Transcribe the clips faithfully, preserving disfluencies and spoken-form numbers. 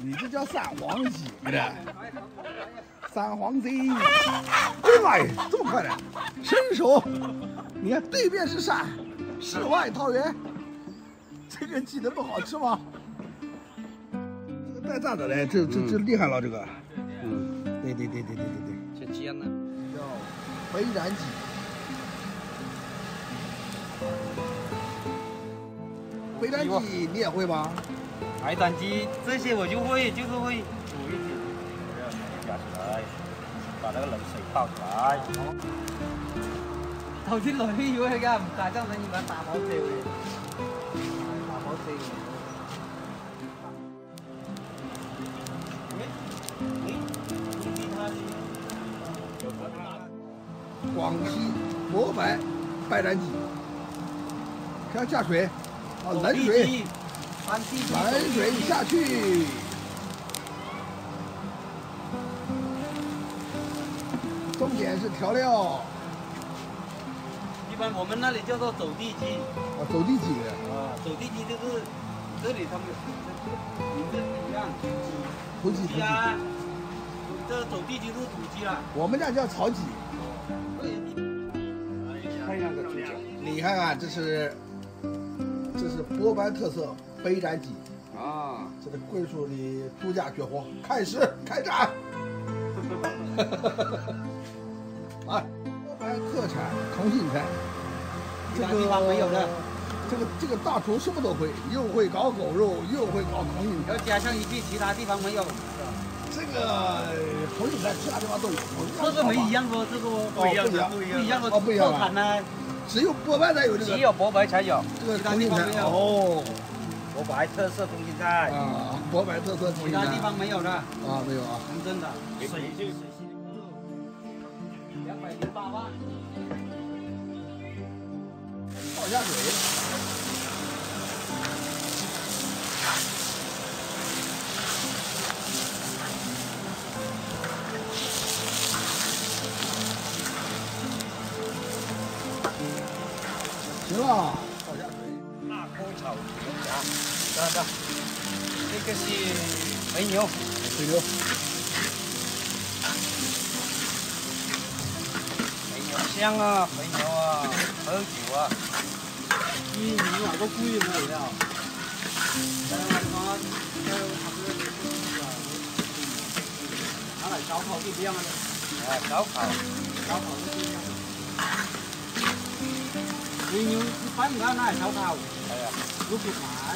你这叫散黄洗的，散黄贼！哎呀妈呀，这么快的，伸手，你看对面是山，世外桃源。这个鸡能不好吃吗？这个带炸的嘞，这这这厉害了，这个。嗯，对对对对对对对。这鸡呢？叫肥燃鸡。 肥蛋鸡你也会吗？肥蛋鸡这些我就会，就是会煮一煮，加起来，把那个冷水倒出来。頭先來啲嘢㗎，唔大家唔要買大包雞嘅，大包雞。廣西模板白斩雞，看下水。 啊，冷水，冷水下去，重点是调料。一般我们那里叫做走地鸡。啊，走地鸡的。啊，走地鸡就是这里他们名字不一样，土鸡。土鸡啊，这走地鸡是土鸡啊。我们那叫草鸡。看一下这鸡，你看看这是。 这是波班特色肥斩鸡啊！这个桂树里猪架绝活，开始开战！啊，波班特产重庆菜，这个地方没有的。这个这个大厨什么都会，又会搞狗肉，又会搞重庆菜，要加上一句其他地方没有。这个重庆菜其他地方都有，这个没一样哦，这个不一样，不一样，不一样哦，不一样啊。 只有博白才有这个，只有博白才有，这个重庆菜哦，博白特色重庆菜啊，博白特色重庆菜，其他地方没有的啊，没有啊，纯正的，水就水系的，两百零八万，倒下水，行了，倒下水。大锅炒牛杂，看看，这个是肥牛，肥牛，肥牛香啊，肥牛啊，喝酒啊。你你买个贵的料。拿来烧烤就不一样了。啊，烧烤，烧烤就不一样。 肥牛一般你看那也烧烤，哎呀，都不麻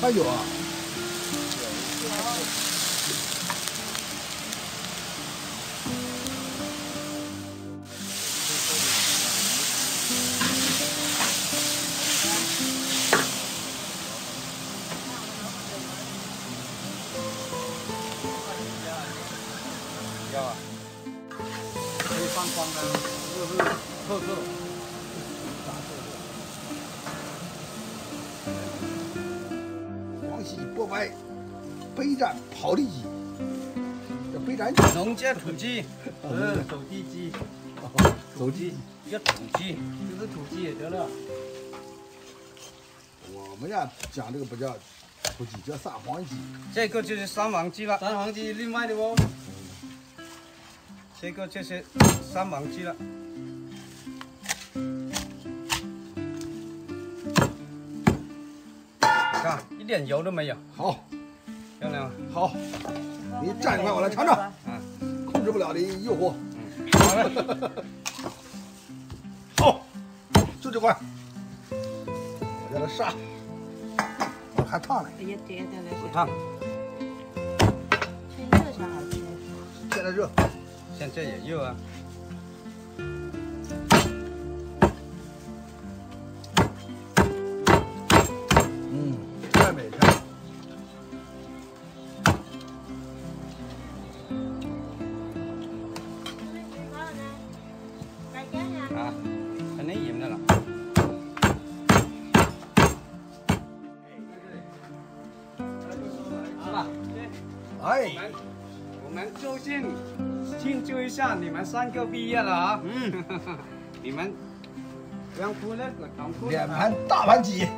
还有啊，要啊，可以放光的，就是特色。 波白肥斩刨地鸡，这肥斩农家土鸡，呃，走地鸡，走地叫土鸡，就是土鸡也得了。我们呀讲这个不叫土鸡，叫三黄鸡。这个就是三黄鸡了，三黄鸡另外的哦。这个就是三黄鸡了。 一点油都没有，好，漂亮，好，你蘸一块我来尝尝，嗯，控制不了的诱惑，嗯，好嘞，好，就这块，我加点沙，还烫呢，不烫，趁热才好吃，现在热，现在也热啊。哎，我们就近庆祝一下你们三个毕业了啊！嗯，你们两夫呢？两夫两盘大盘鸡，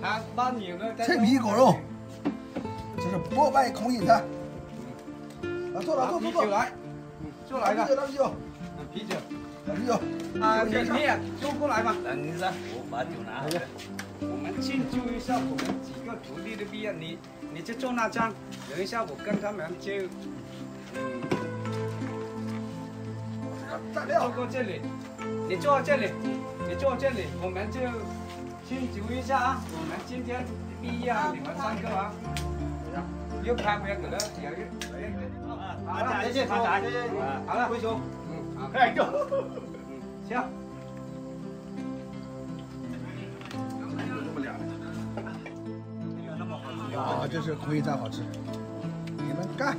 他伴有了脆皮狗肉，这是破败孔饮的。来，坐来，坐坐坐，来，就来了，来啤酒，啤酒，啤酒。啊，你你也坐过来吧。等一下，我把酒拿来。 我们庆祝一下我们几个徒弟的毕业，你你去做那张，等一下我跟他们就，嗯，坐过这里，你坐这里，你坐这里，我们就庆祝一下啊！我们今天毕业啊，你们三个啊，又拍片子了，也又，好了，谢谢，好了，好了，挥手，嗯，好，快走，嗯，行。 啊，这是口味真好吃，你们干！